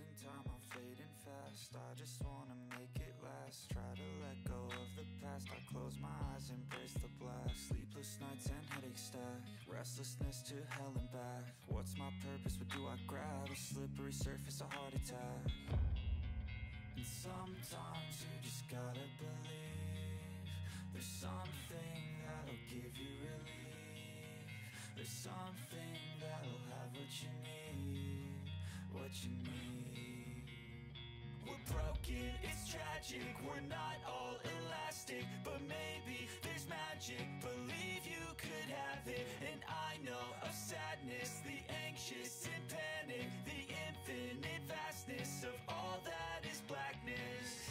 losing time, I'm fading fast. I just wanna make it last. Try to let go of the past. I close my eyes, embrace the black. Sleepless nights and headaches stack. Restlessness to hell and back. What's my purpose, what do I grab? A slippery surface, a heart attack. And sometimes you just gotta believe. There's something that'll give you relief. There's something that'll have what you need. What you need. We're broken, it's tragic. We're not all elastic, but maybe there's magic. Believe you could have it. And I know of sadness, the anxious and panic, the infinite vastness of all that is blackness.